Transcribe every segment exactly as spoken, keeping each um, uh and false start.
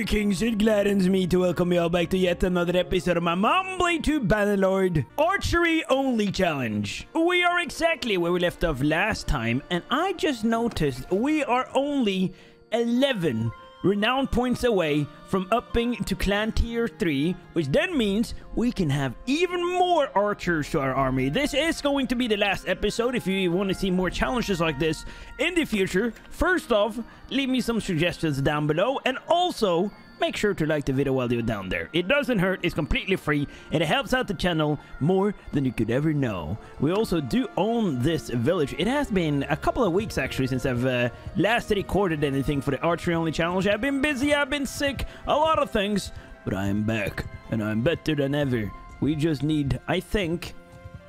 Hello Kings, it gladdens me to welcome you all back to yet another episode of my Mumblay two Bannerlord Archery Only Challenge. We are exactly where we left off last time, and I just noticed we are only eleven renown points away from upping to clan tier three, which then means we can have even more archers to our army. This is going to be the last episode. If you want to see more challenges like this in the future, first off, leave me some suggestions down below, and also make sure to like the video while you're down there. It doesn't hurt, it's completely free, and it helps out the channel more than you could ever know. We also do own this village. It has been a couple of weeks actually since I've uh, last recorded anything for the archery only challenge. I've been busy, I've been sick, a lot of things, but I am back and I'm better than ever. We just need, I think,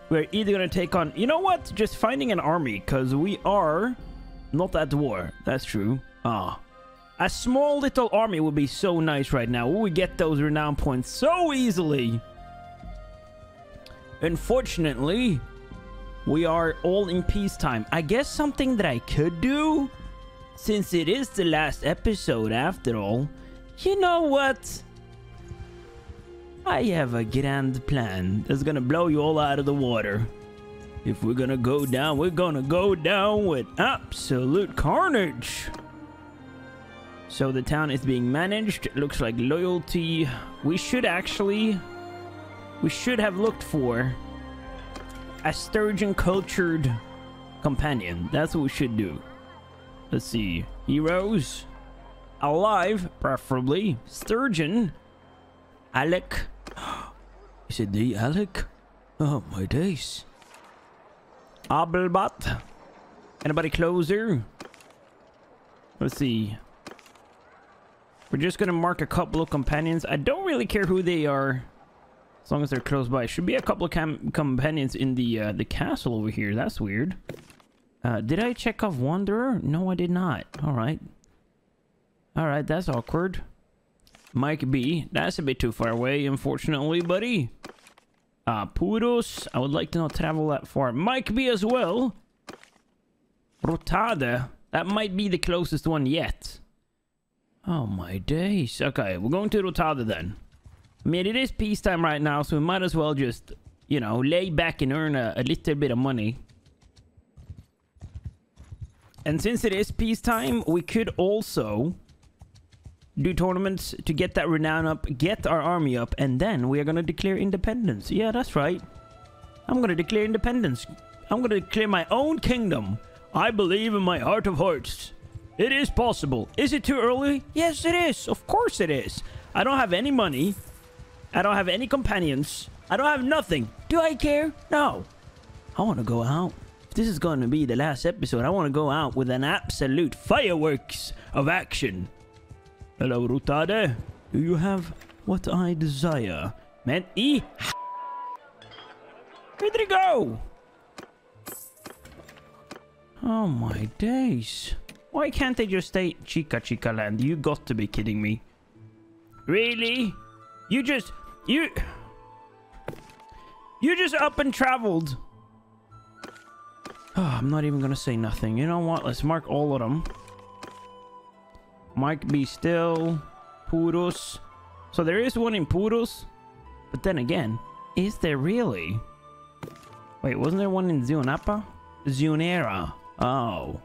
we're either gonna take on, you know what, just finding an army, because we are not at war. That's true. Ah. A small little army would be so nice right now. We get those renown points so easily. Unfortunately, we are all in peacetime. I guess something that I could do, since it is the last episode after all. You know what? I have a grand plan that's gonna blow you all out of the water. If we're gonna go down, we're gonna go down with absolute carnage. So the town is being managed. It looks like loyalty. We should actually... We should have looked for a sturgeon-cultured companion. That's what we should do. Let's see. Heroes. Alive, preferably. Sturgeon. Alec. Is it the Alec? Oh, my days. Abelbot. Anybody closer? Let's see. We're just gonna mark a couple of companions. I don't really care who they are, as long as they're close by. Should be a couple of com companions in the uh, the castle over here. That's weird. Uh, did I check off Wanderer? No, I did not. All right. All right, that's awkward. Mike B. That's a bit too far away, unfortunately, buddy. Uh, Puros. I would like to not travel that far. Mike B as well. Rotada. That might be the closest one yet. Oh my days. Okay, we're going to Rotada then. I mean, it is peacetime right now, so we might as well just, you know, lay back and earn a, a little bit of money. And since it is peacetime, we could also do tournaments to get that renown up, get our army up, and then we are going to declare independence. Yeah, that's right. I'm going to declare independence. I'm going to declare my own kingdom. I believe in my heart of hearts. It is possible. Is it too early? Yes, it is. Of course it is. I don't have any money. I don't have any companions. I don't have nothing. Do I care? No. I want to go out. If this is going to be the last episode, I want to go out with an absolute fireworks of action. Hello, Rotada. Do you have what I desire? Man, E. Where did it go? Oh, my days. Why can't they just stay Chica Chica Land? You got to be kidding me. Really? You just... You... You just up and traveled. Oh, I'm not even going to say nothing. You know what? Let's mark all of them. Mike B still. Puros. So there is one in Puros. But then again, is there really? Wait, wasn't there one in Zionapa? Zionera. Oh.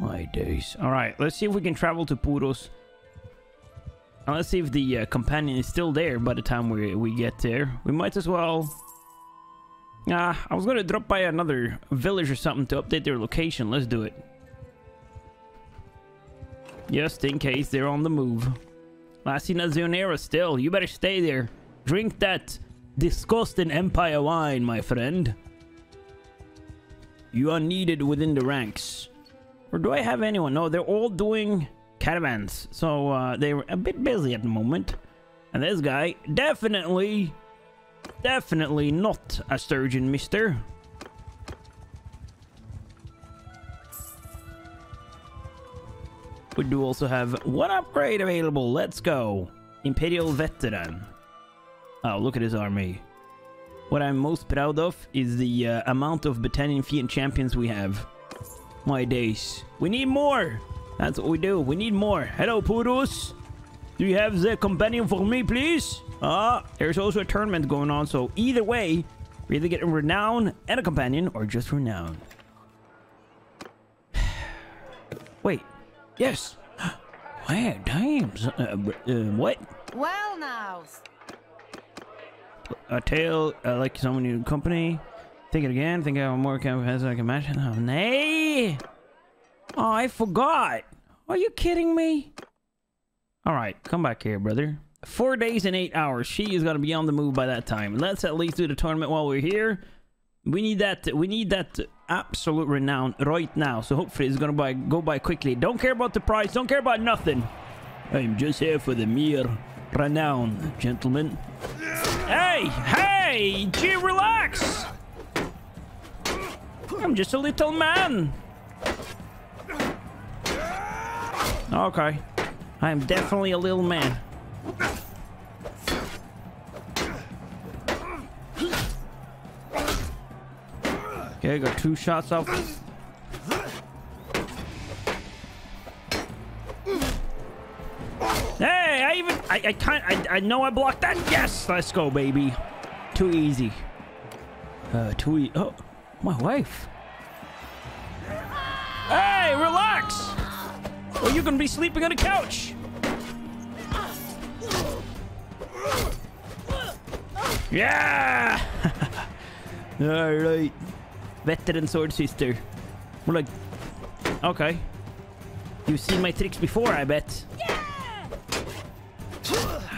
My days. All right, let's see if we can travel to Puros. And let's see if the uh, companion is still there by the time we, we get there. We might as well... Ah, I was going to drop by another village or something to update their location. Let's do it. Just in case they're on the move. I see Nazionera still. You better stay there. Drink that disgusting Empire wine, my friend. You are needed within the ranks. Or do I have anyone? No, they're all doing caravans. So uh, they're a bit busy at the moment. And this guy, definitely, definitely not a sturgeon, mister. We do also have one upgrade available. Let's go. Imperial Veteran. Oh, look at his army. What I'm most proud of is the uh, amount of Battanian Fian champions we have. My days. We need more. That's what we do. We need more. Hello, Poodles. Do you have the companion for me, please? Ah, uh, there's also a tournament going on. So either way, we either get a renown and a companion or just renown. Wait. Yes. Wow, damn. Uh, uh, what? Well, now. A tale uh, like someone in company. Think it again. Think I have more companions I can imagine. Oh, nay. Oh, I forgot. Are you kidding me? All right, come back here, brother. Four days and eight hours. She is gonna be on the move by that time. Let's at least do the tournament while we're here. We need that. We need that absolute renown right now. So hopefully it's gonna buy, go by quickly. Don't care about the price. Don't care about nothing. I'm just here for the mere renown, gentlemen. Hey, hey, gee, relax. I'm just a little man. Okay, I'm definitely a little man. Okay, got two shots off. Hey, I even I, I can't I, I know I blocked that. Yes, let's go, baby. Too easy. Uh, too e oh, my wife. Hey, relax. Or you're gonna be sleeping on the couch. Yeah. All right, veteran sword sister. We're like, okay. You've seen my tricks before, I bet. Yeah.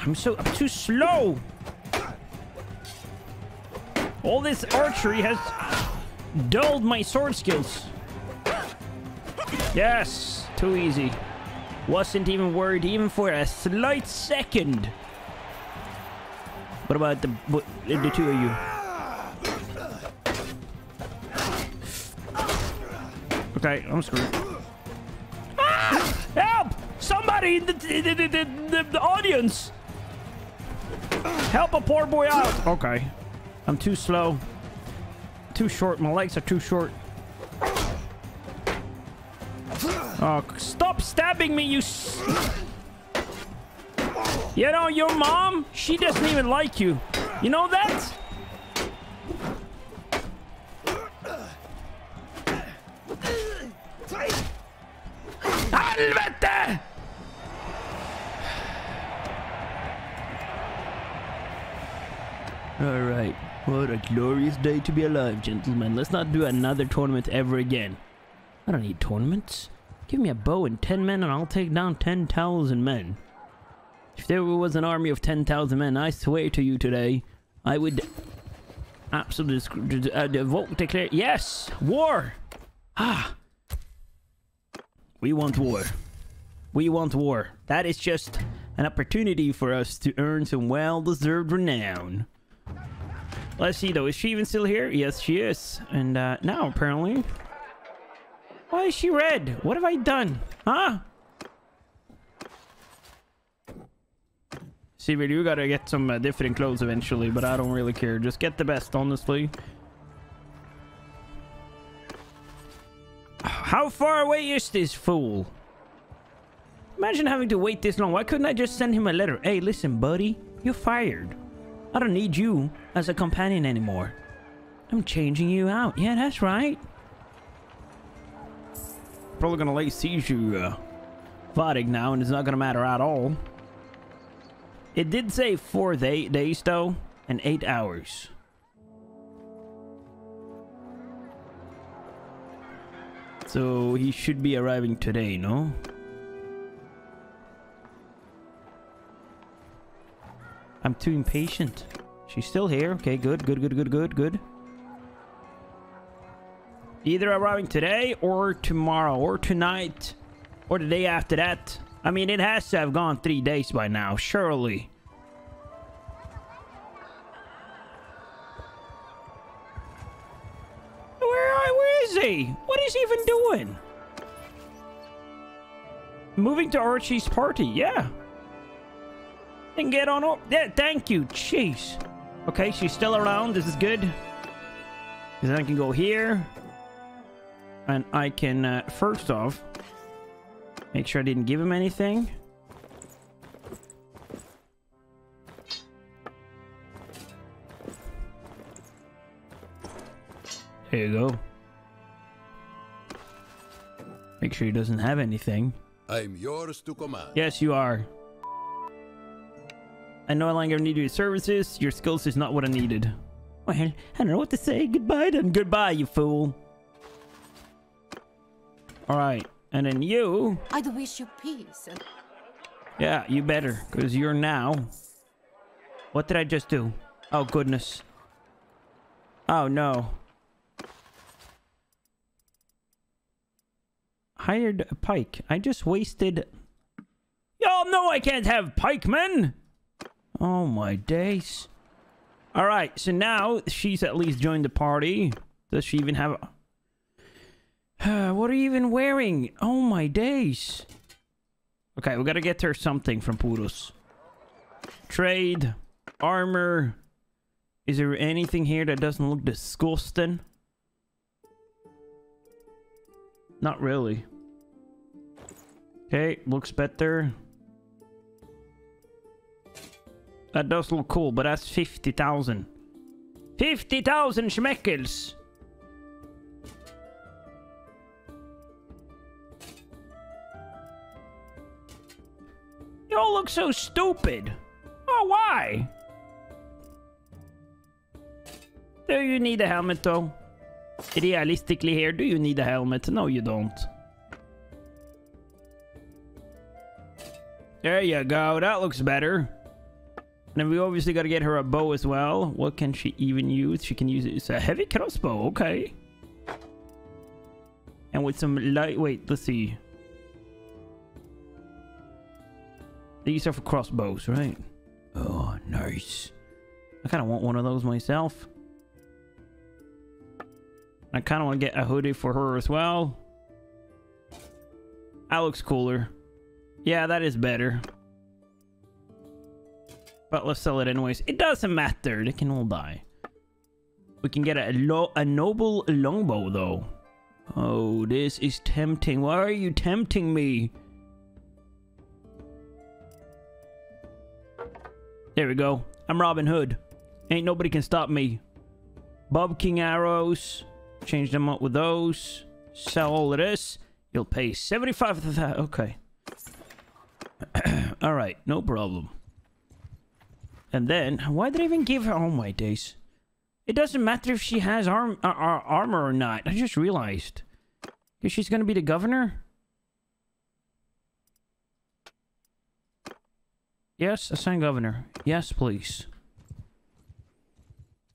I'm so I'm too slow. All this archery has dulled my sword skills. Yes. Too easy. Wasn't even worried even for a slight second. What about the, what, the two of you? Okay, I'm screwed. Ah! Help! Somebody in the, the, the, the, the audience! Help a poor boy out! Okay. I'm too slow. Too short. My legs are too short. Oh, stop stabbing me, you s You know, your mom, she doesn't even like you. You know that? Helvete! Alright, what a glorious day to be alive, gentlemen. Let's not do another tournament ever again. I don't need tournaments. Give me a bow and ten men and I'll take down ten thousand men. If there was an army of ten thousand men, I swear to you today, I would absolutely uh, vote declare. Yes! War! Ah! We want war. We want war. That is just an opportunity for us to earn some well-deserved renown. Let's see though, is she even still here? Yes, she is. And uh, now apparently... Why is she red? What have I done? Huh? See, really, we gotta get some uh, different clothes eventually, but I don't really care. Just get the best, honestly. How far away is this fool? Imagine having to wait this long. Why couldn't I just send him a letter? Hey, listen, buddy. You're fired. I don't need you as a companion anymore. I'm changing you out. Yeah, that's right. Probably gonna lay siege to uh, Vadig now, and it's not gonna matter at all. It did say four to eight days though, and eight hours. So he should be arriving today, no? I'm too impatient. She's still here. Okay, good, good, good, good, good, good. Either arriving today or tomorrow or tonight or the day after that. I mean, it has to have gone three days by now, surely. Where, where is he? What is he even doing? Moving to Archie's party, yeah. And get on up. Yeah, thank you. Jeez. Okay, she's still around. This is good. Because then I can go here. And I can, uh, first off, Make sure I didn't give him anything. There you go. Make sure he doesn't have anything. I'm yours to command. Yes, you are. I no longer need your services. Your skills is not what I needed. Well, I don't know what to say. Goodbye then. Goodbye, you fool. Alright. And then you... I do wish you peace. Yeah, you better. Because you're now... What did I just do? Oh, goodness. Oh, no. Hired a pike. I just wasted... Y'all know I can't have pikemen! Oh, my days. Alright, so now she's at least joined the party. Does she even have... Uh, what are you even wearing? Oh, my days. Okay, we gotta get her something from Puros. Trade. Armor. Is there anything here that doesn't look disgusting? Not really. Okay, looks better. That does look cool, but that's fifty thousand. fifty thousand schmeckles! Y'all look so stupid. Oh, why? Do you need a helmet, though? Realistically here, do you need a helmet? No, you don't. There you go. That looks better. And then we obviously got to get her a bow as well. What can she even use? She can use it. It's a heavy crossbow. Okay. And with some lightweight. Let's see. These are for crossbows, right? Oh, nice. I kind of want one of those myself. I kind of want to get a hoodie for her as well. That looks cooler. Yeah, that is better. But let's sell it anyways. It doesn't matter. They can all die. We can get a, lo a noble longbow, though. Oh, this is tempting. Why are you tempting me? There we go. I'm Robin Hood. Ain't nobody can stop me. Bob King arrows. Change them up with those. Sell all of this. You'll pay seventy-five for that. Okay. Alright. No problem. And then... Why did I even give her... Oh my days. It doesn't matter if she has arm, uh, armor or not. I just realized. Because she's going to be the governor? Yes, assign governor. Yes, please.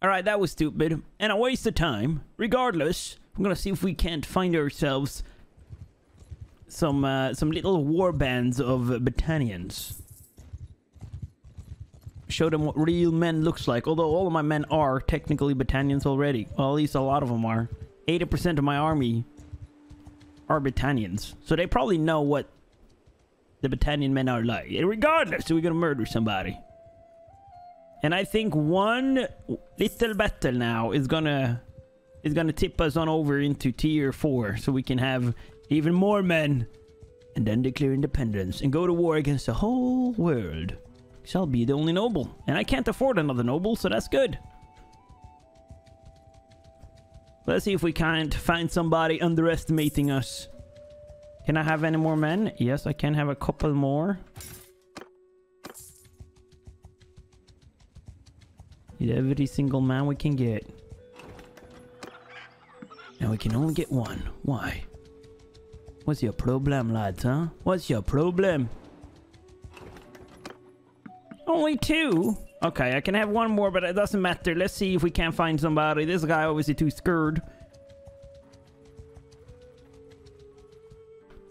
Alright, that was stupid. And a waste of time. Regardless, I'm gonna see if we can't find ourselves some uh, some little war bands of uh, Battanians. Show them what real men looks like. Although all of my men are technically Battanians already. Well, at least a lot of them are. eighty percent of my army are Battanians. So they probably know what the Battanian men are like. Regardless, we're gonna murder somebody. And I think one little battle now is gonna is gonna tip us on over into tier four, so we can have even more men, and then declare independence and go to war against the whole world. Because I'll be the only noble, and I can't afford another noble, so that's good. Let's see if we can't find somebody underestimating us. Can I have any more men? Yes, I can have a couple more. Need every single man we can get. And we can only get one. Why? What's your problem, lads, huh? What's your problem? Only two? Okay, I can have one more, but it doesn't matter. Let's see if we can't find somebody. This guy obviously too scared.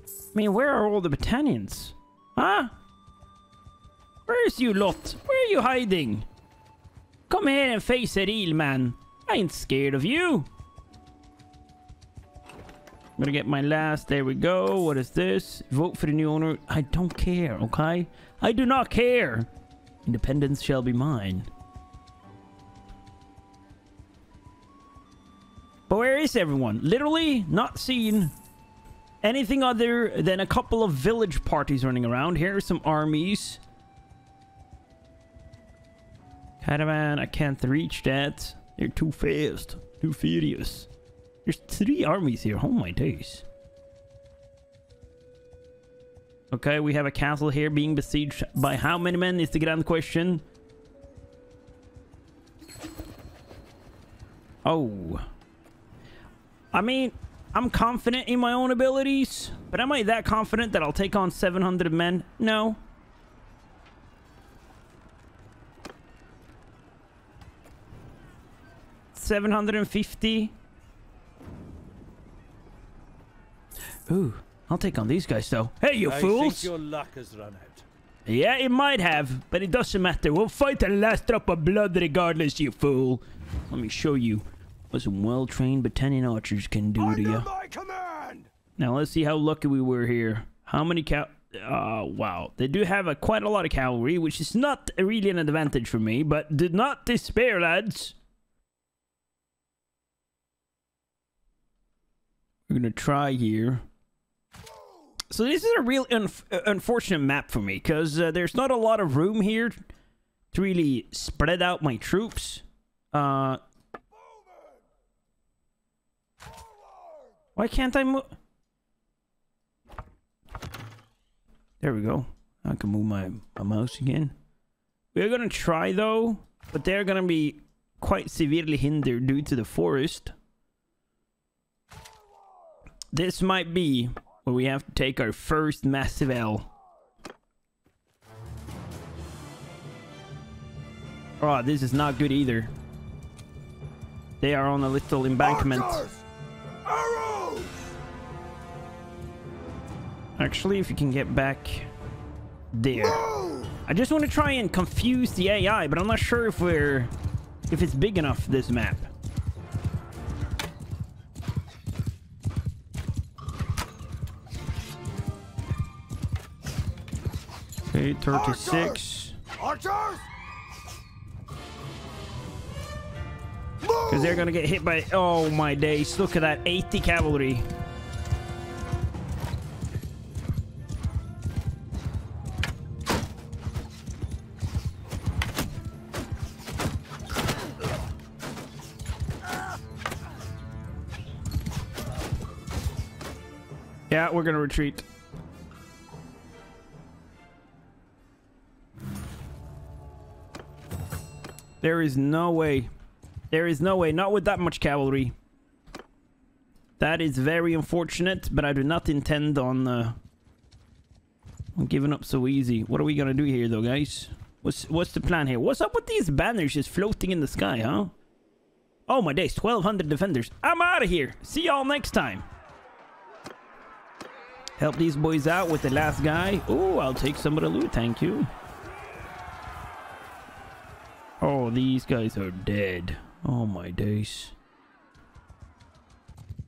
I mean, where are all the Battanians? Huh? Where is you lot? Where are you hiding? Come here and face it, real man. I ain't scared of you. I'm gonna get my last. There we go. What is this? Vote for the new owner. I don't care, okay? I do not care. Independence shall be mine. But where is everyone? Literally not seen. anything other than a couple of village parties running around. Here are some armies. Caravan, I can't reach that. They're too fast, too furious. There's three armies here. Oh my days. Okay, we have a castle here being besieged by how many men is the grand question. Oh. I mean, I'm confident in my own abilities, but am I that confident that I'll take on seven hundred men? No. seven hundred fifty. Ooh, I'll take on these guys though. Hey, you I fools! Think your luck has run out. Yeah, it might have, but it doesn't matter. We'll fight the last drop of blood regardless, you fool. Let me show you what some well-trained Battanian archers can do Under to you. My command! Now let's see how lucky we were here. How many cow? Uh, wow, they do have a quite a lot of cavalry, which is not really an advantage for me. But do not despair, lads. We're gonna try here. So this is a real un unfortunate map for me, because uh, there's not a lot of room here to really spread out my troops. Uh, why can't I move? There we go. I can move my, my mouse again. We're gonna try though, but they're gonna be quite severely hindered due to the forest. This might be where we have to take our first massive L. Oh, this is not good either. They are on a little embankment. Archers! Actually, if you can get back there. No! I just want to try and confuse the A I, but I'm not sure if we're if it's big enough, this map. Okay, thirty-six. Archers! Because they're gonna get hit by, oh my days, look at that, eighty cavalry. Yeah, we're gonna retreat. There is no way. There is no way, not with that much cavalry. That is very unfortunate, but I do not intend on, uh, on giving up so easy. What are we gonna do here, though, guys? What's what's the plan here? What's up with these banners just floating in the sky, huh? Oh my days, twelve hundred defenders. I'm out of here. See y'all next time. Help these boys out with the last guy. Oh, I'll take some of the loot, thank you. Oh, these guys are dead. Oh my days.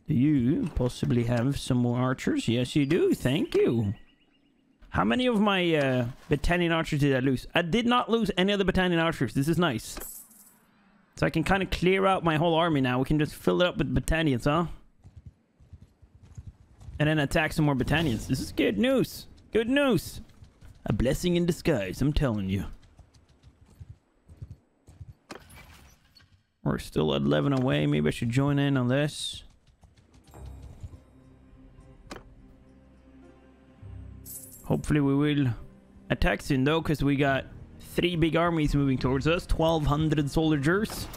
Do you possibly have some more archers? Yes, you do. Thank you. How many of my uh, Battanian archers did I lose? I did not lose any other Battanian archers. This is nice. So I can kind of clear out my whole army now. We can just fill it up with Battanians, huh? And then attack some more Battanians. This is good news. Good news. A blessing in disguise, I'm telling you. We're still at eleven away. Maybe I should join in on this. Hopefully we will attack soon though, because we got three big armies moving towards us. twelve hundred soldiers.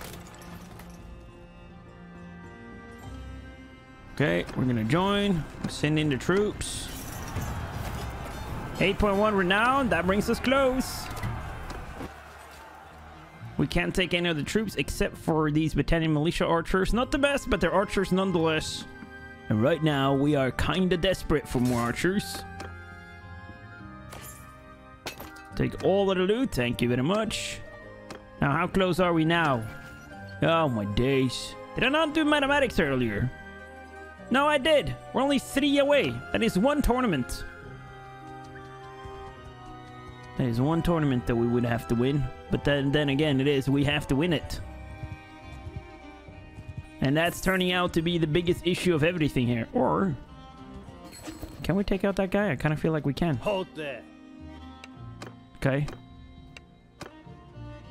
Okay, we're gonna join. Send in the troops. eight point one renown. That brings us close. We can't take any of the troops except for these Battanian militia archers. Not the best, but they're archers nonetheless. And right now, we are kinda desperate for more archers. Take all of the loot, thank you very much. Now, how close are we now? Oh my days. Did I not do mathematics earlier? No, I did. We're only three away. That is one tournament. That is one tournament that we would have to win. But then, then again, it is. We have to win it. And that's turning out to be the biggest issue of everything here. Or Can we take out that guy? I kind of feel like we can. Hold there. Okay.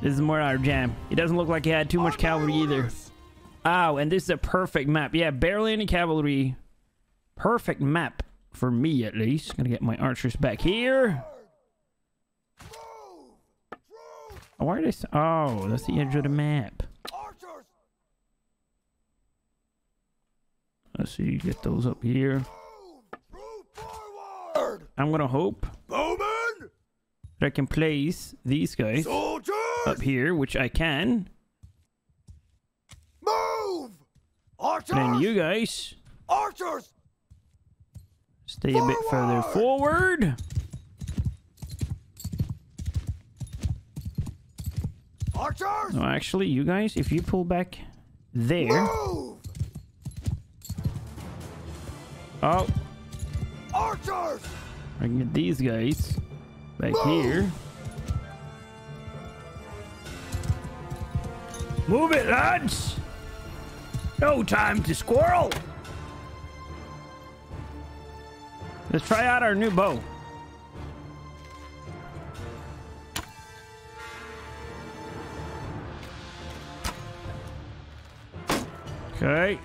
This is more our jam. It doesn't look like he had too much cavalry either. Oh, and this is a perfect map. Yeah, barely any cavalry. Perfect map for me, at least. Gonna get my archers back here. Oh, why are they? Oh, that's the edge of the map. Let's see, get those up here. I'm gonna hope that I can place these guys up here, which I can. Move, archers. And then you guys, archers, stay a bit further forward. Archers. No, actually, you guys, if you pull back there. Move. Oh. Archers. I can get these guys back Move. Here. Move it, lads! No time to squirrel! Let's try out our new bow. Okay.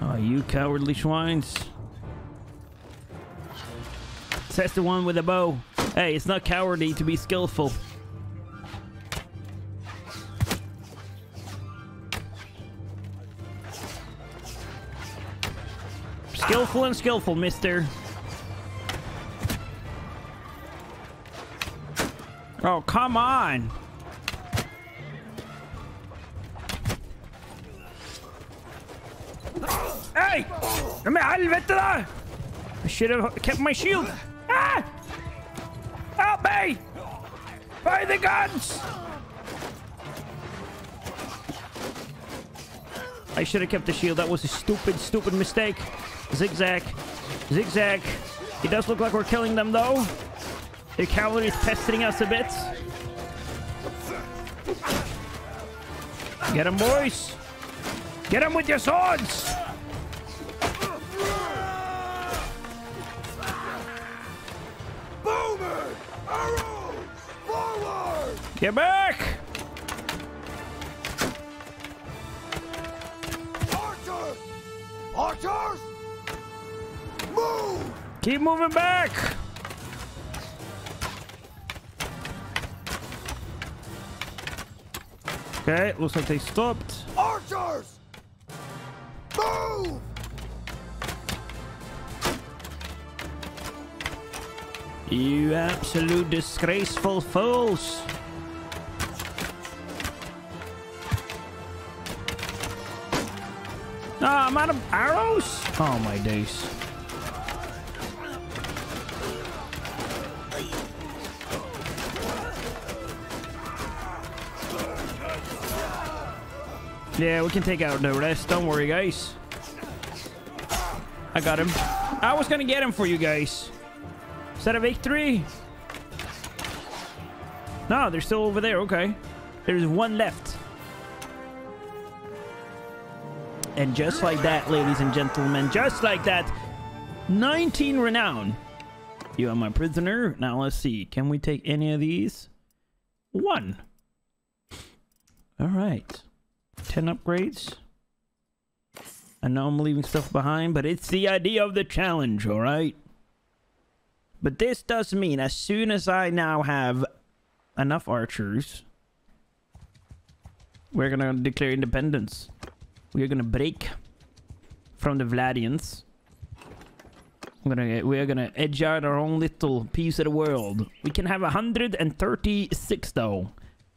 Oh, you cowardly swines. Test the one with a bow. Hey, it's not cowardly to be skillful. Skillful and skillful, mister. Oh, come on. Hey! I should have kept my shield. Ah! Help me! By the guns! I should have kept the shield. That was a stupid, stupid mistake. Zigzag. Zigzag. It does look like we're killing them, though. The cavalry is pestering us a bit. Get them, boys! Get them with your swords! Get back! Archers! Archers! Move! Keep moving back! Okay, looks like they stopped. Archers! Move! You absolute disgraceful fools! No, oh, I'm out of arrows. Oh my days. Yeah, we can take out the rest. Don't worry, guys. I got him. I was gonna get him for you guys. Is that a victory? No, they're still over there. Okay. There's one left. And just like that, ladies and gentlemen, just like that, nineteen renown. You are my prisoner. Now let's see. Can we take any of these? One. All right. ten upgrades. I know I'm leaving stuff behind, but it's the idea of the challenge, all right? But this does mean as soon as I now have enough archers, we're going to declare independence. We are gonna break from the Vladians. We're gonna we are gonna edge out our own little piece of the world. We can have one hundred thirty-six though,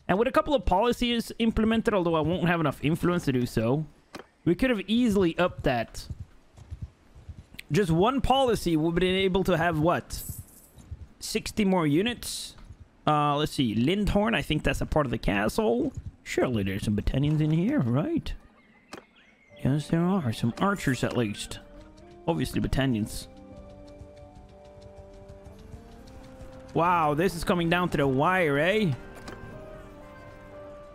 and with a couple of policies implemented, although I won't have enough influence to do so, we could have easily upped that. Just one policy would have been able to have what, sixty more units. Uh, let's see, Lindhorn. I think that's a part of the castle. Surely there's some Battanians in here, right? Yes, there are. Some archers, at least. Obviously, Battanians. Wow, this is coming down to the wire, eh?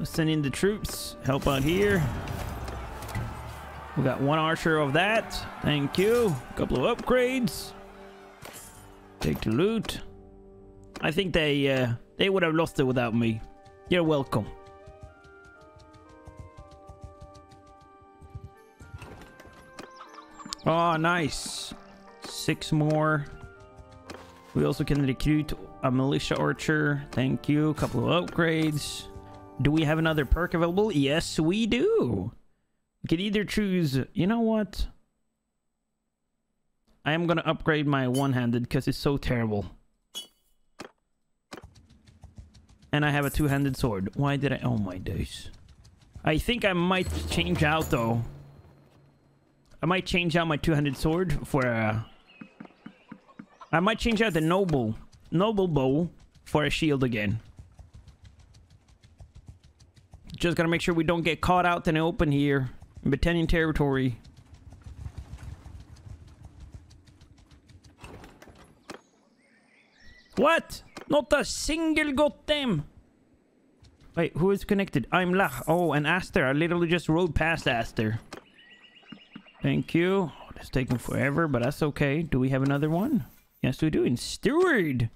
Let's send in the troops. Help out here. We got one archer of that. Thank you. Couple of upgrades. Take the loot. I think they uh, they would have lost it without me. You're welcome. Oh, nice. Six more. We also can recruit a militia archer. Thank you. Couple of upgrades. Do we have another perk available? Yes, we do. We can either choose... You know what? I am going to upgrade my one-handed because it's so terrible. And I have a two-handed sword. Why did I... Oh, my days. I think I might change out, though. I might change out my two-handed sword for a... I might change out the noble... Noble bow for a shield again. Just gotta make sure we don't get caught out in the open here in Battanian territory. What? Not a single goddamn. Wait, who is connected? I'm Lach. Oh, and Aster. I literally just rode past Aster. Thank you. Oh, that's taking forever, but that's okay. Do we have another one? Yes, we do. In Steward.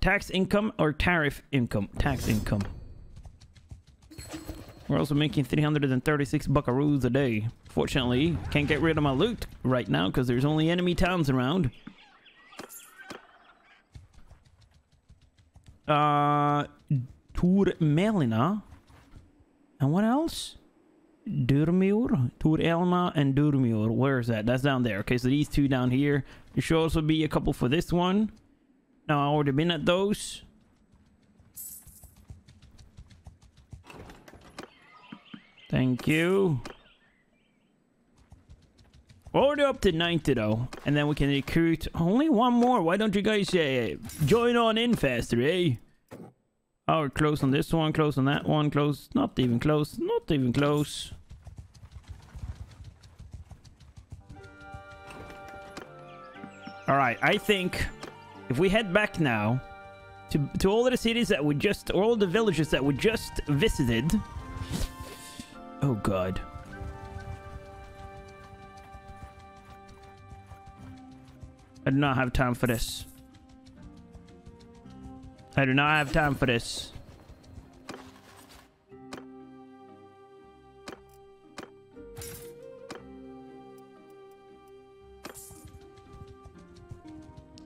Tax income or tariff income? Tax income. We're also making three hundred thirty-six buckaroos a day. Fortunately, can't get rid of my loot right now because there's only enemy towns around. Uh, Turmelina. And what else? Durmur, Turelma, and Durmur. Where is that? That's down there. Okay, so these two down here. There should also be a couple for this one. No, I've already been at those. Thank you. We're already up to ninety though. And then we can recruit only one more. Why don't you guys uh, join on in faster, eh? Oh, we're close on this one. Close on that one. Close. Not even close. Not even close. Alright, I think if we head back now to, to all of the cities that we just... Or all the villages that we just visited... Oh, God. I do not have time for this. I do not have time for this.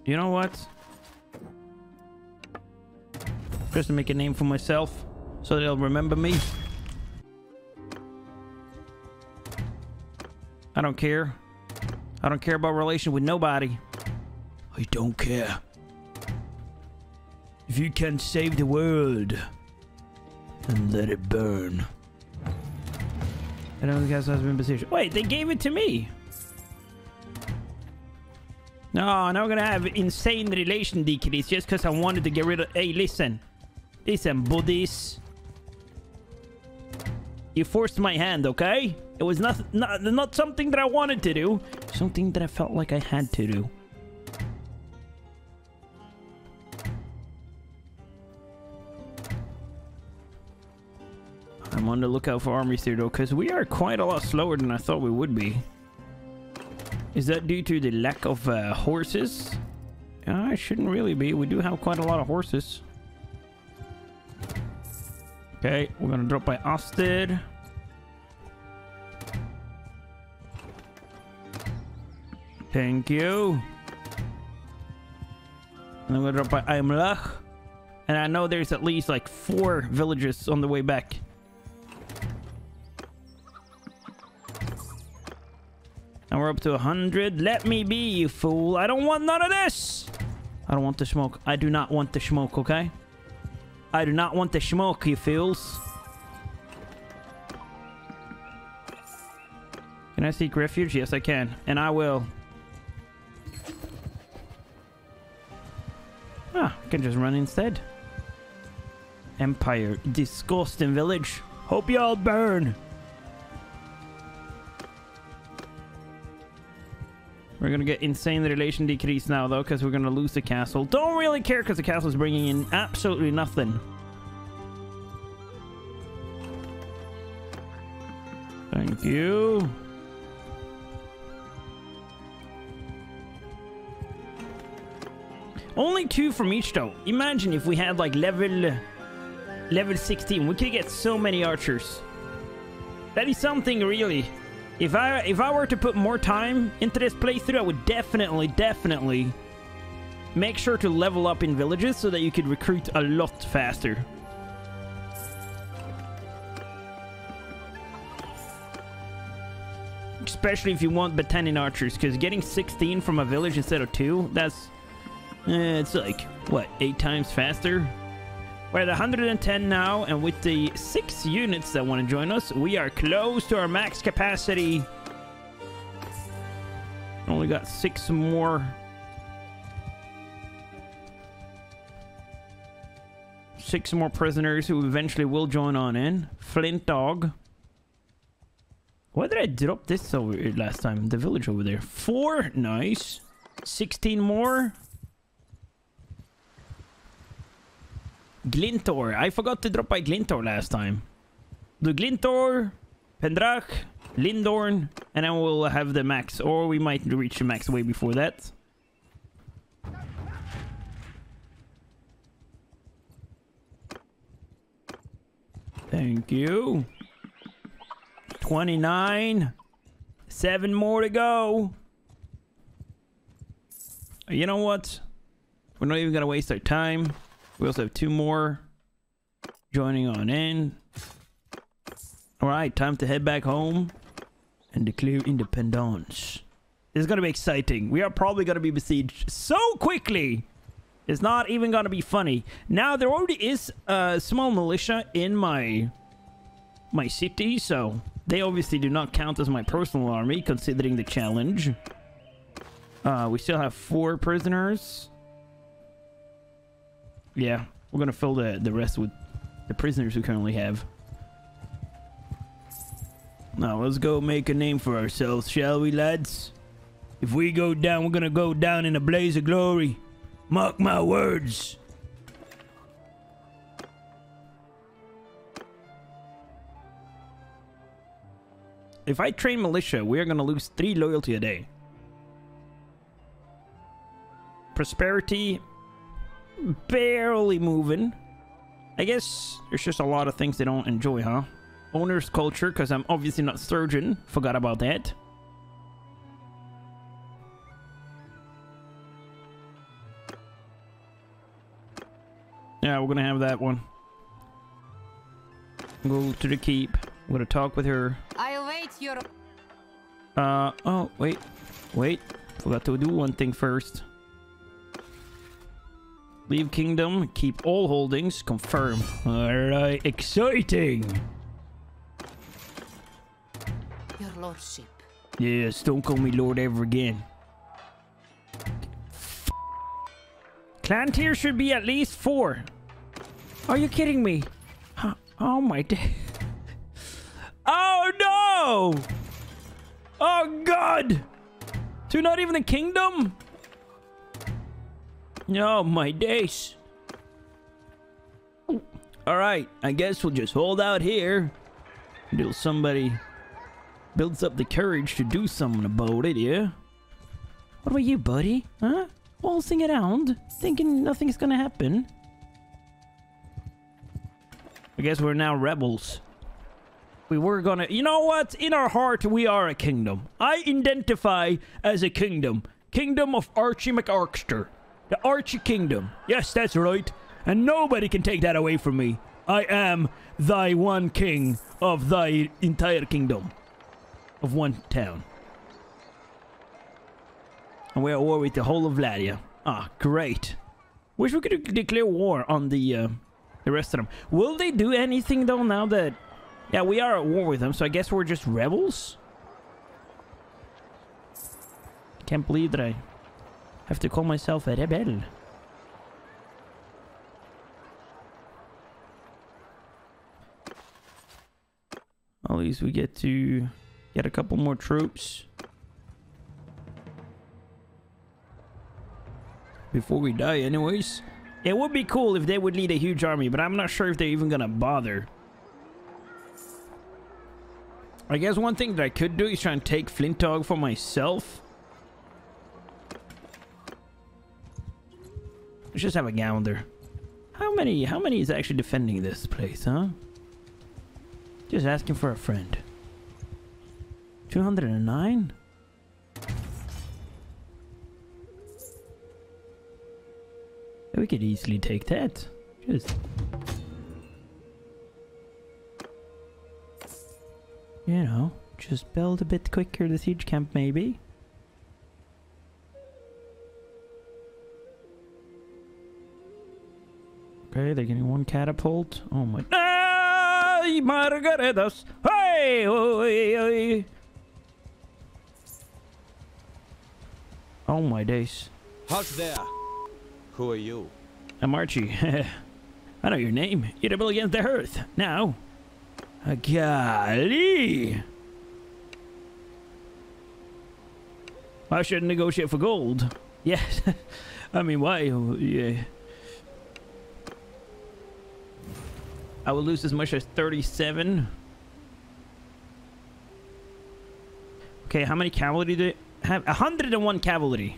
You know what? Just to make a name for myself so they'll remember me. I don't care. I don't care about relation with nobody. I don't care. If you can save the world and let it burn. I don't think that's has been positioned. Wait, they gave it to me. No, now we're gonna have insane relation decrease just because I wanted to get rid of... Hey, listen. Listen, buddies. You forced my hand, okay? It was not, not, not something that I wanted to do. Something that I felt like I had to do. I'm on the lookout for armies here, though, because we are quite a lot slower than I thought we would be. Is that due to the lack of uh, horses? Uh, it shouldn't really be. We do have quite a lot of horses. Okay, we're going to drop by Asted. Thank you. And I'm going to drop by Aimlach. And I know there's at least like four villages on the way back. And we're up to one hundred. Let me be, you fool. I don't want none of this. I don't want the smoke. I do not want the smoke, okay? I do not want the smoke, you fools. Can I seek refuge? Yes, I can. And I will. Ah, I can just run instead. Empire. Disgusting village. Hope you all burn. We're gonna get insane relation decrease now, though, because we're gonna lose the castle. Don't really care because the castle is bringing in absolutely nothing. Thank you. Only two from each though. Imagine if we had like level level sixteen, we could get so many archers. That is something really. If I if I were to put more time into this playthrough, I would definitely, definitely make sure to level up in villages so that you could recruit a lot faster. Especially if you want Battanian archers, because getting sixteen from a village instead of two, that's eh, it's like what, eight times faster. We're at one hundred ten now, and with the six units that want to join us, we are close to our max capacity. Only got six more. Six more prisoners who eventually will join on in. Flint Dog. Why did I drop this over last time? The village over there. Four. Nice. sixteen more. Glintor. I forgot to drop by Glintor last time. Do Glintor, Pendrach, Lindorn, and then we'll have the max. Or we might reach the max way before that. Thank you. twenty-nine. Seven more to go. You know what? We're not even going to waste our time. We also have two more joining on in. All right, time to head back home and declare independence. This is going to be exciting. We are probably going to be besieged so quickly. It's not even going to be funny. Now, there already is a small militia in my, my city, so they obviously do not count as my personal army, considering the challenge. Uh, we still have four prisoners. Yeah, we're gonna fill the, the rest with the prisoners we currently have. Now, let's go make a name for ourselves, shall we, lads? If we go down, we're gonna go down in a blaze of glory. Mark my words. If I train militia, we are gonna lose three loyalty a day. Prosperity... barely moving. I guess there's just a lot of things they don't enjoy, huh? Owner's culture, because I'm obviously not surgeon. Forgot about that. Yeah, we're gonna have that one. Go to the keep. We're gonna talk with her. I'll wait your... Uh, oh, wait. Wait. Forgot to do one thing first. Leave kingdom, keep all holdings, confirm. Alright, exciting! Your lordship. Yes, don't call me lord ever again. F Clan tier should be at least four. Are you kidding me? Huh? Oh my day. Oh no! Oh god! So not even a kingdom? No, my days. Alright, I guess we'll just hold out here until somebody builds up the courage to do something about it, yeah? What about you, buddy? Huh? Waltzing around, thinking nothing's gonna happen. I guess we're now rebels. We were gonna... You know what? In our heart, we are a kingdom. I identify as a kingdom. Kingdom of Archie McArkster. The Archie Kingdom. Yes, that's right. And nobody can take that away from me. I am thy one king of thy entire kingdom. Of one town. And we're at war with the whole of Vlandia. Ah, great. Wish we could declare war on the, uh, the rest of them. Will they do anything, though, now that... Yeah, we are at war with them, so I guess we're just rebels? Can't believe that I... have to call myself a rebel. At least we get to get a couple more troops before we die anyways. It would be cool if they would lead a huge army, but I'm not sure if they're even gonna bother. I guess one thing that I could do is try and take Flint Dog for myself. Let's just have a gander. How many, how many is actually defending this place, huh? Just asking for a friend. two hundred nine? We could easily take that. Just... you know, just build a bit quicker the siege camp maybe. Okay, they're getting one catapult. Oh my... Ay, margaritas! Hey! Oy, oy. Oh my days. Halt there! Who are you? I'm Archie. I know your name. You rebel against the earth. Now... Uh, golly! I shouldn't negotiate for gold. Yes. I mean, why? Yeah. I will lose as much as thirty-seven. Okay, how many cavalry do I have? one hundred and one cavalry.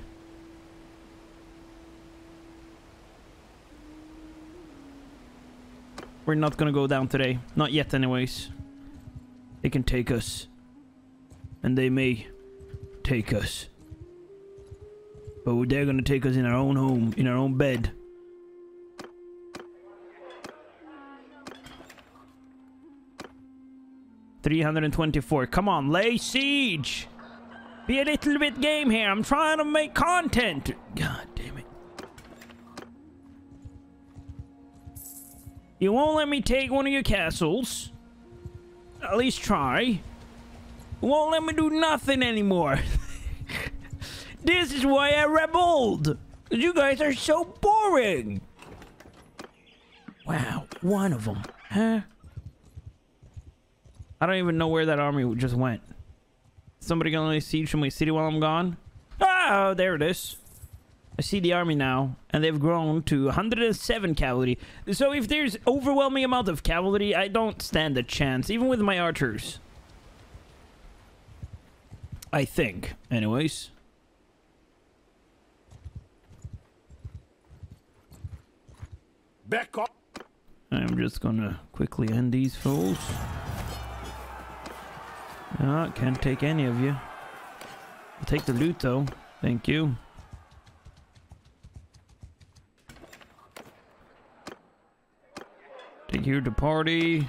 We're not gonna go down today. Not yet, anyways. They can take us. And they may take us. But they're gonna take us in our own home, in our own bed. three hundred twenty-four. Come on, lay siege! Be a little bit game here. I'm trying to make content. God damn it. You won't let me take one of your castles. At least try. You won't let me do nothing anymore. This is why I rebelled. Because you guys are so boring. Wow, one of them. Huh? I don't even know where that army just went. Somebody gonna lay siege to my city while I'm gone? Oh, there it is. I see the army now, and they've grown to one hundred seven cavalry. So if there's overwhelming amount of cavalry, I don't stand a chance, even with my archers. I think, anyways. Back up. I'm just gonna quickly end these fools. Ah, oh, can't take any of you. I'll take the loot though. Thank you. Take you to party.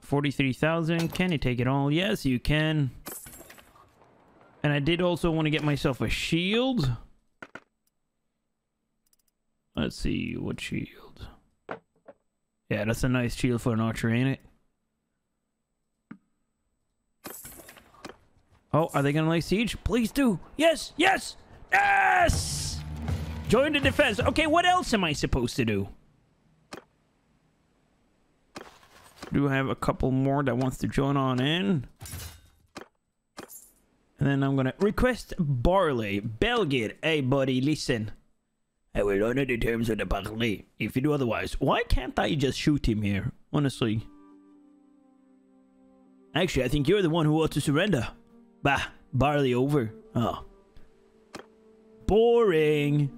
forty-three thousand. Can you take it all? Yes, you can. And I did also want to get myself a shield. Let's see. What shield? Yeah, that's a nice shield for an archer, ain't it? Oh, are they gonna lay siege? Please do. Yes, yes, yes! Join the defense. Okay, what else am I supposed to do? Do I have a couple more that wants to join on in? And then I'm gonna request barley. Belgir, hey buddy, listen. I will honor the terms of the barley. If you do otherwise, why can't I just shoot him here? Honestly. Actually, I think you're the one who ought to surrender. Bah, barley over. Oh. Boring.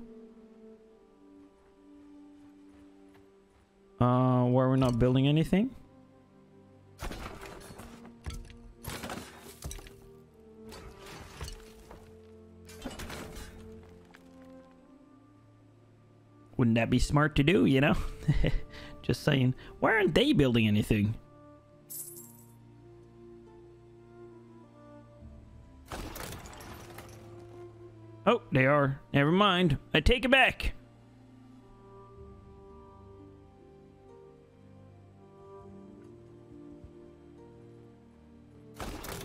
Uh, where we're not building anything? Wouldn't that be smart to do, you know? Just saying. Why aren't they building anything? Oh, they are. Never mind. I take it back.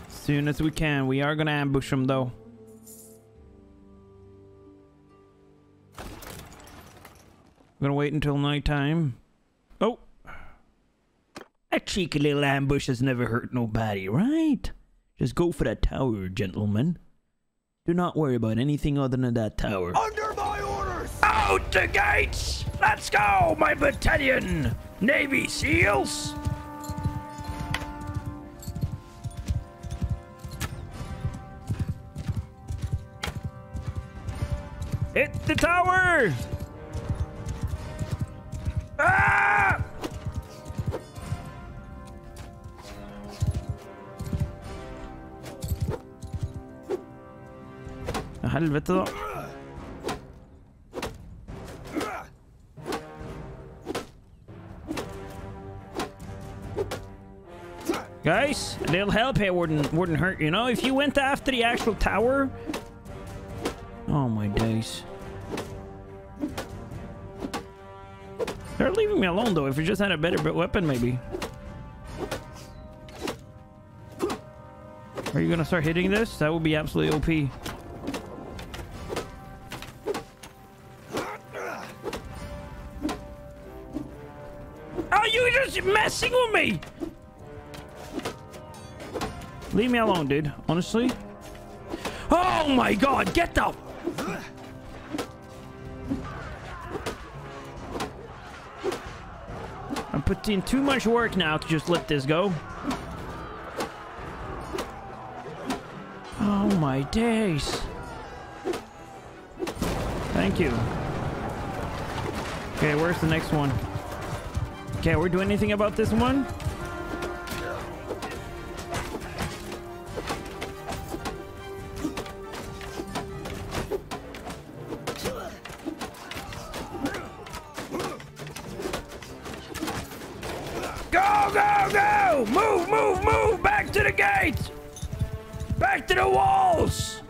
Soon as we can. We are gonna ambush them, though. I'm gonna wait until nighttime. Oh! A cheeky little ambush has never hurt nobody, right? Just go for that tower, gentlemen. Do not worry about anything other than that tower. Under my orders! Out the gates! Let's go, my Battanian Navy SEALs! Hit the tower! Ah! Helvete, da. Guys, a little help here wouldn't wouldn't hurt, you know, if you went after the actual tower. Oh my days. They're leaving me alone though. If we just had a better weapon, maybe. Are you gonna start hitting this? That would be absolutely O P. Messing with me. Leave me alone, dude. Honestly. Oh my god, get up. I'm putting too much work now to just let this go. Oh my days. Thank you. Okay, where's the next one? Okay, we're doing anything about this one? Go, go, go! Move, move, move! Back to the gates! Back to the walls!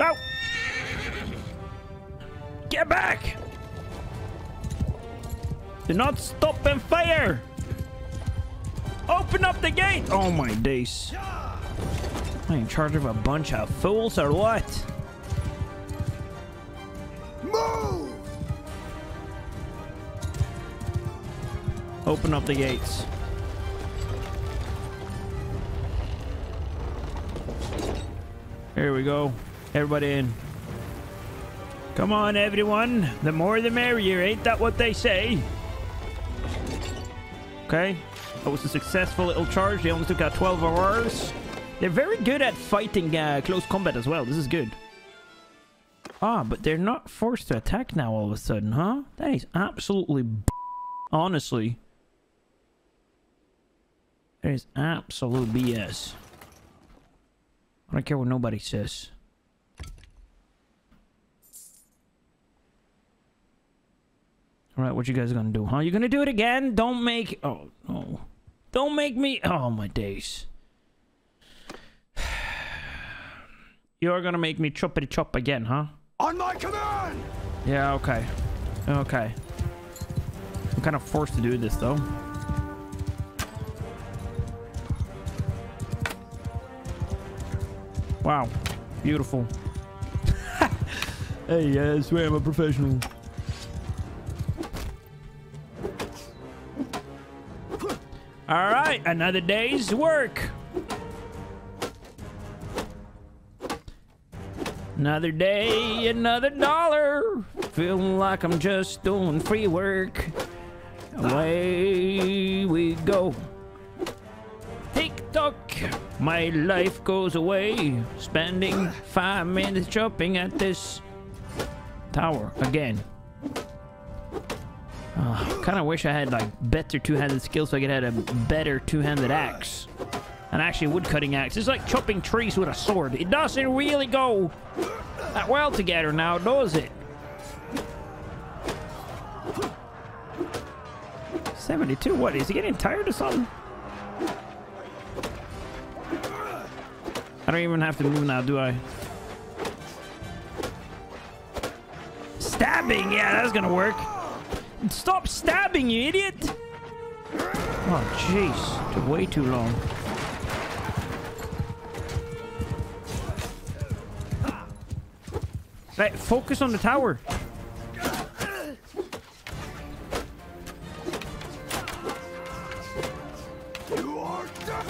Oh! Get back! Do not stop and fire! Open up the gate! Oh my days. I'm in charge of a bunch of fools or what? Move! Open up the gates. Here we go. Everybody in. Come on, everyone. The more the merrier. Ain't that what they say? Okay. That was a successful little charge. They only took out twelve of ours. They're very good at fighting uh, close combat as well. This is good. Ah, but they're not forced to attack now all of a sudden, huh? That is absolutely b****. Honestly. That is absolute B S. I don't care what nobody says. All right, what you guys are gonna do, huh? You're gonna do it again? Don't make... Oh, no. Don't make me... Oh, my days. You're gonna make me choppity-chop again, huh? On my command! Yeah, okay. Okay. I'm kind of forced to do this, though. Wow. Beautiful. Hey, I swear I'm a professional. All right, another day's work. Another day, another dollar. Feeling like I'm just doing free work. Away we go. Tik Tok. My life goes away. Spending five minutes chopping at this tower again. Uh, kind of wish I had like better two-handed skills so I could have a better two-handed axe. And actually woodcutting axe. It's like chopping trees with a sword. It doesn't really go that well together now, does it? seventy-two, what? Is he getting tired or something? I don't even have to move now, do I? Stabbing! Yeah, that's gonna work. Stop stabbing, you idiot! Oh, jeez. Took way too long. Right, focus on the tower. You are dead.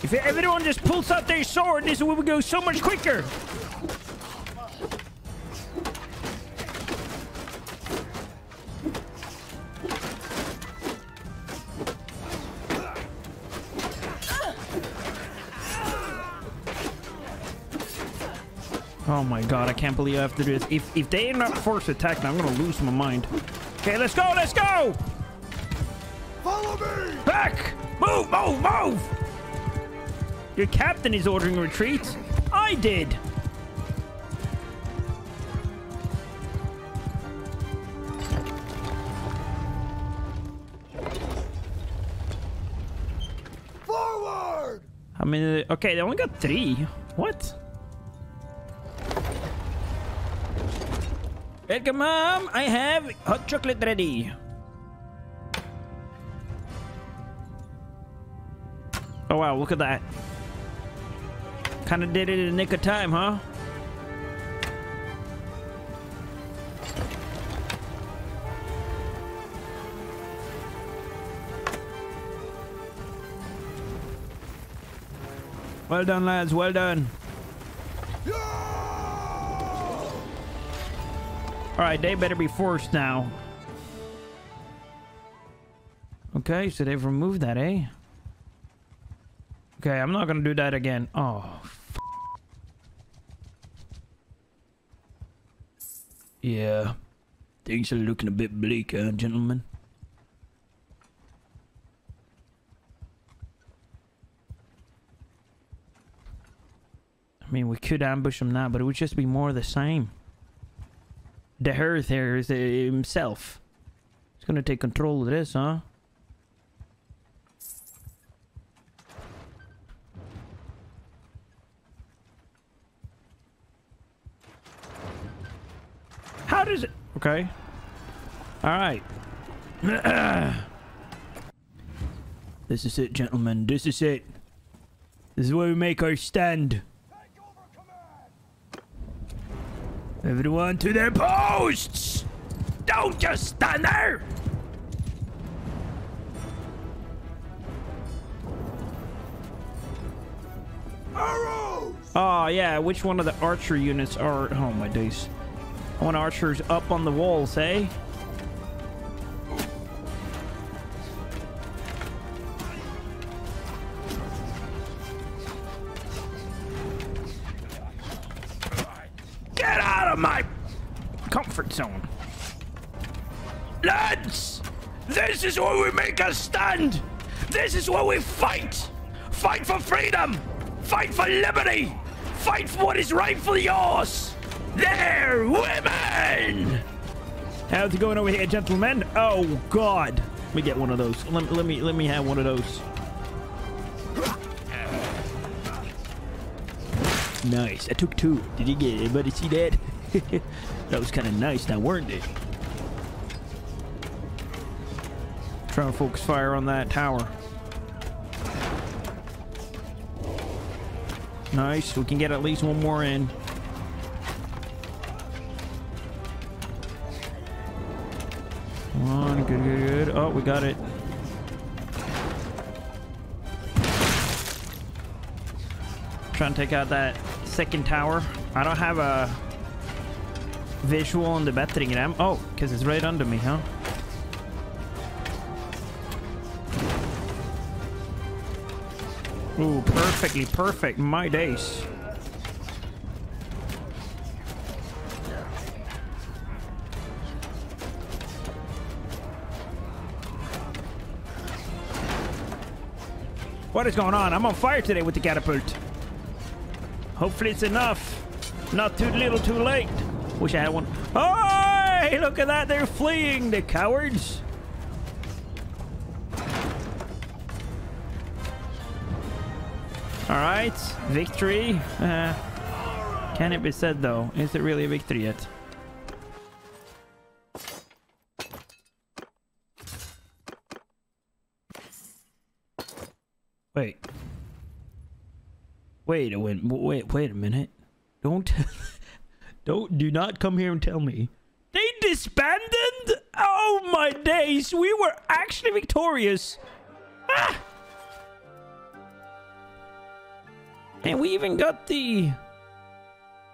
If everyone just pulls out their sword, this will go so much quicker. Oh my god, I can't believe I have to do this. If if they are not force attack, I'm gonna lose my mind. Okay, let's go, let's go! Follow me! Back! Move, move, move! Your captain is ordering a retreat. I did. Forward! I mean, okay, they only got three. What? Welcome, Mom. I have hot chocolate ready. Oh wow, look at that. Kind of did it in the nick of time, huh? Well done, lads. Well done. Yeah! All right, they better be forced now. Okay, so they've removed that, eh? Okay, I'm not gonna do that again. Oh, f yeah. Things are looking a bit bleak, huh, gentlemen? I mean, we could ambush them now, but it would just be more of the same. Deherith here is himself. He's gonna take control of this, huh? How does it? Okay. All right. This is it, gentlemen. This is it. This is where we make our stand. Take over command. Everyone to their posts. Don't just stand there. Arrows. Oh, yeah. Which one of the archer units are? Oh, my days. I want archers up on the walls, eh? Get out of my comfort zone. Lads, this is where we make a stand. This is where we fight. Fight for freedom. Fight for liberty. Fight for what is rightfully yours. They're women! How's it going over here, gentlemen? Oh god. Let me get one of those. Let, let me let me have one of those. Nice. I took two. Did you get anybody see that? That was kind of nice now, weren't it? Trying to focus fire on that tower. Nice. We can get at least one more in. Come on, good, good, good. Oh, we got it. Trying to take out that second tower. I don't have a visual on the Battanian. Oh, because it's right under me, huh? Ooh, perfectly perfect. My days. What is going on? I'm on fire today with the catapult. Hopefully it's enough. Not too little, too late. Wish I had one. Oh, hey, look at that. They're fleeing, the cowards. All right. Victory. Uh, can it be said, though? Is it really a victory yet? Wait. Wait a minute. Wait, wait a minute. Don't. Don't. Do not come here and tell me. They disbanded? Oh my days. We were actually victorious. Ah! And we even got the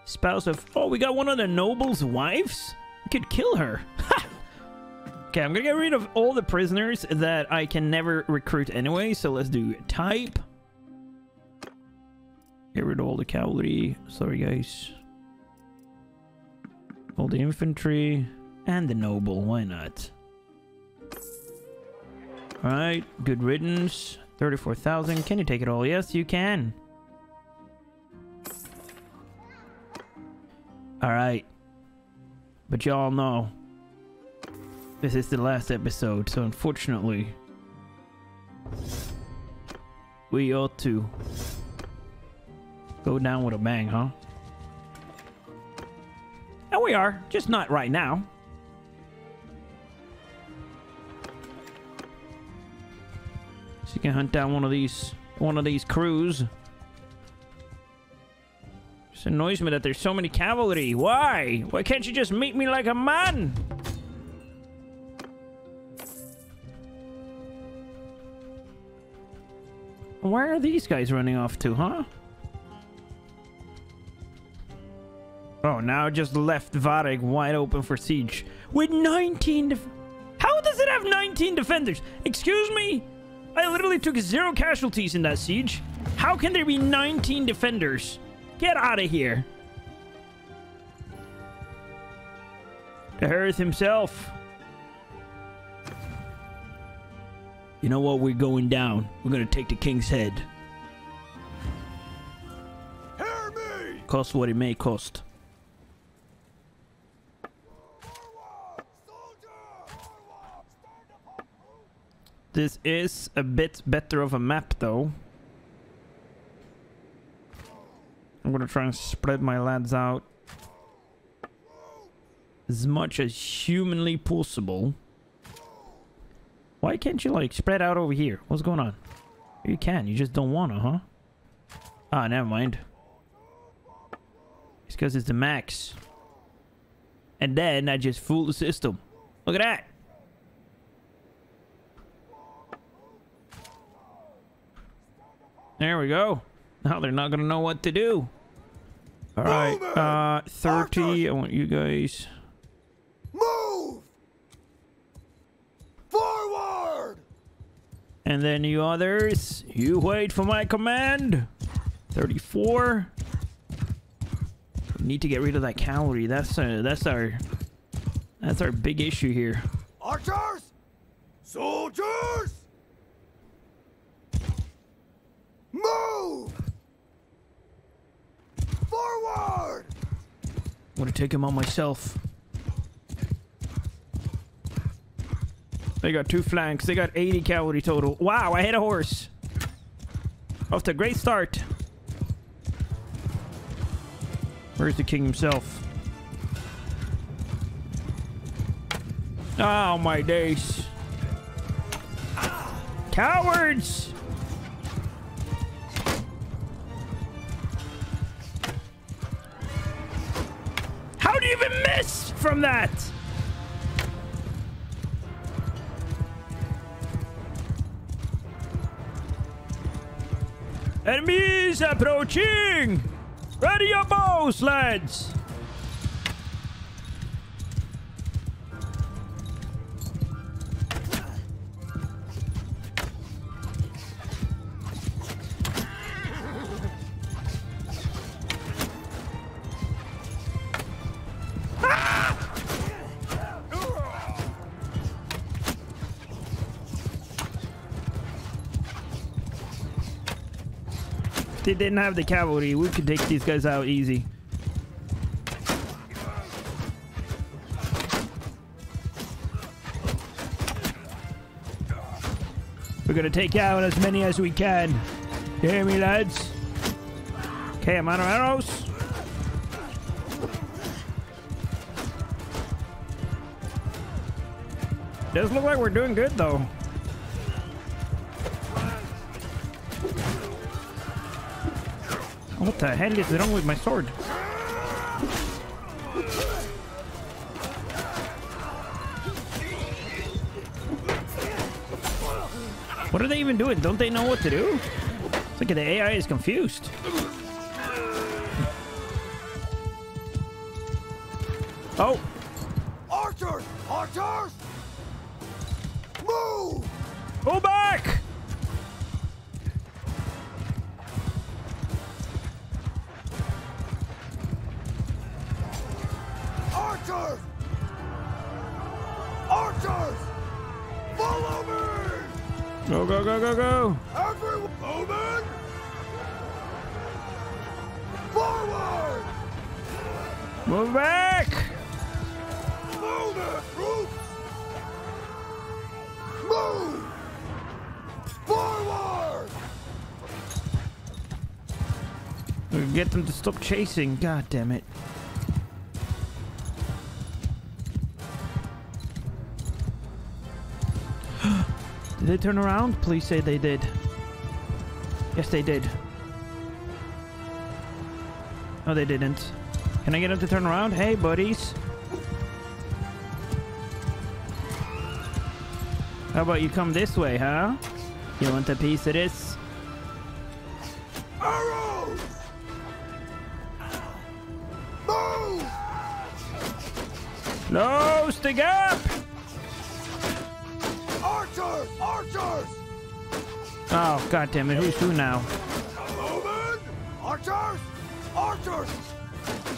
spouse of. Oh, we got one of the nobles' wives? We could kill her. Ha! Okay, I'm gonna get rid of all the prisoners that I can never recruit anyway, so let's do type. Get rid of all the cavalry. Sorry, guys. All the infantry and the noble, why not? Alright, good riddance. thirty-four thousand. Can you take it all? Yes, you can. Alright. But y'all know, this is the last episode, so unfortunately, we ought to go down with a bang, huh? And we are, just not right now. So you can hunt down one of these, one of these crews. It annoys me that there's so many cavalry. Why? Why can't you just meet me like a man? Where are these guys running off to, huh? Oh, now just left Vareg wide open for siege. With nineteen... How does it have nineteen defenders? Excuse me? I literally took zero casualties in that siege. How can there be nineteen defenders? Get out of here. Deherith himself. You know what? We're going down. We're going to take the king's head. Hear me! Cost what it may cost. This is a bit better of a map, though. I'm gonna try and spread my lads out as much as humanly possible. Why can't you, like, spread out over here? What's going on? You can, you just don't wanna, huh? Ah, never mind. It's because it's the max. And then I just fooled the system. Look at that! There we go. Now they're not gonna know what to do. All right, uh, thirty. I want you guys. Move forward. And then you others, you wait for my command. thirty-four. We need to get rid of that cavalry. That's uh, that's our that's our big issue here. Archers, soldiers, move. Forward! I'm gonna take him on myself. They got two flanks. They got eighty cavalry total. Wow, I hit a horse. Off to a great start. Where's the king himself? Oh, my days. Ah, cowards! Even miss from that. Enemies approaching. Ready your bows, lads. They didn't have the cavalry. We could take these guys out easy. We're gonna take out as many as we can. You hear me, lads? Okay, I'm out of arrows. Does look like we're doing good though. What the hell is wrong with my sword? What are they even doing? Don't they know what to do? It's like the A I is confused. Oh! Archers! Archers! Move! Go back! Archers! Archers! Follow me! Go, go, go, go, go! Everyone! Omen! Forward! Move back! Move it! Move! Move! Forward! We can get them to stop chasing, god damn it. Did they turn around? Please say they did. Yes, they did. No, they didn't. Can I get them to turn around? Hey, buddies. How about you come this way, huh? You want a piece of this? Arrows! Move! No, stick up! Archers! Archers! Oh, god damn it! Who's who now? Omen! Archers! Archers!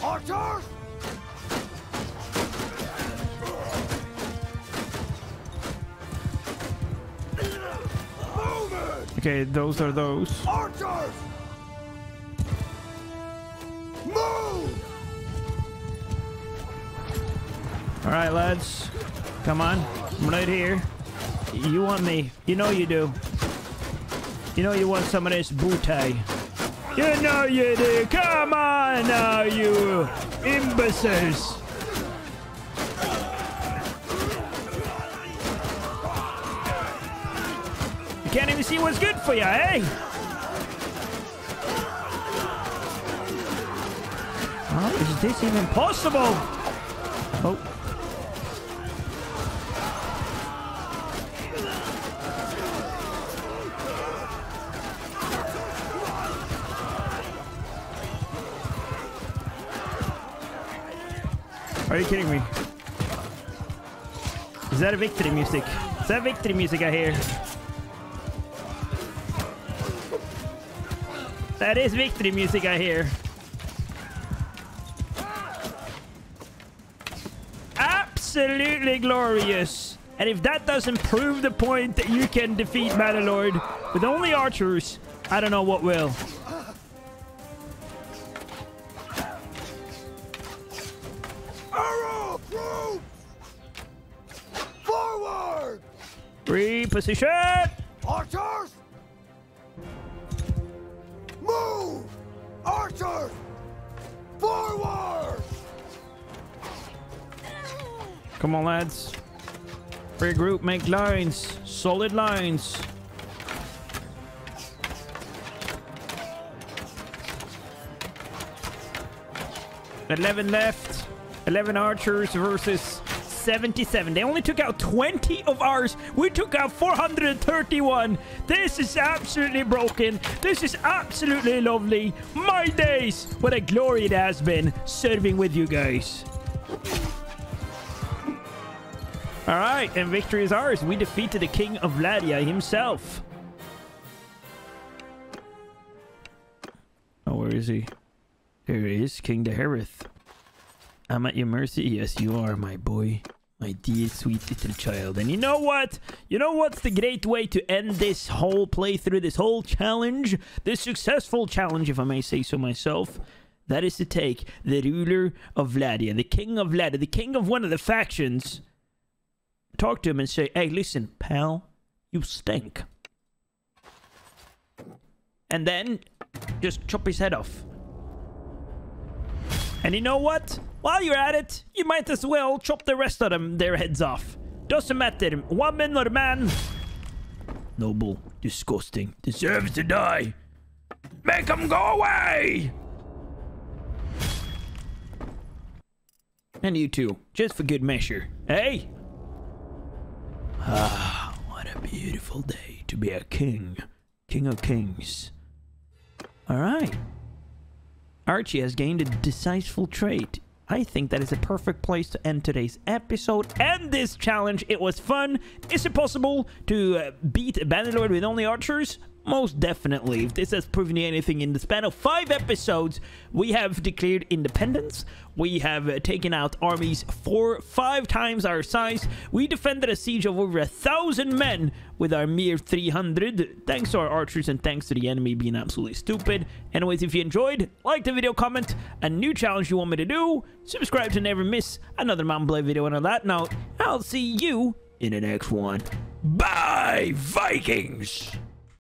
Archers! Okay, those are those. Archers! Move! All right, lads. Come on. I'm right here. You want me. You know you do. You know you want some of this booty. You know you do. Come on now, you imbeciles. You can't even see what's good for you, eh? How is this even possible? Oh. Are you kidding me? Is that a victory music? Is that victory music I hear? That is victory music I hear. Absolutely glorious. And if that doesn't prove the point that you can defeat Matterlord with only archers, I don't know what will. Position! Archers! Move! Archers! Forward! Come on, lads. Regroup, make lines. Solid lines. eleven left. eleven archers versus... seventy-seven. They only took out twenty of ours. We took out four hundred thirty-one. This is absolutely broken. This is absolutely lovely. My days, what a glory it has been serving with you guys. All right, and victory is ours. We defeated the King of Vlandia himself. Oh, where is he? Here he is, King Deherith. I'm at your mercy. Yes, you are, my boy. My dear, sweet little child. And you know what? You know what's the great way to end this whole playthrough, this whole challenge? This successful challenge, if I may say so myself. That is to take the ruler of Vlandia, the king of Vlandia, the king of one of the factions. Talk to him and say, hey, listen, pal, you stink. And then just chop his head off. And you know what? While you're at it, you might as well chop the rest of them their heads off. Doesn't matter, woman or man. Noble, disgusting, deserves to die. Make them go away! And you too, just for good measure, hey? Ah, what a beautiful day to be a king. King of kings. Alright. Archie has gained a decisive trait. I think that is a perfect place to end today's episode and this challenge. It was fun. Is it possible to uh, beat Bannerlord with only archers? Most definitely. If this has proven anything, in the span of five episodes, we have declared independence. We have uh, taken out armies four, five times our size. We defended a siege of over a thousand men with our mere three hundred. Thanks to our archers and thanks to the enemy being absolutely stupid. Anyways, if you enjoyed, like the video, comment a new challenge you want me to do. Subscribe to never miss another Mount Blade video. And on that note, I'll see you in the next one. Bye, Vikings!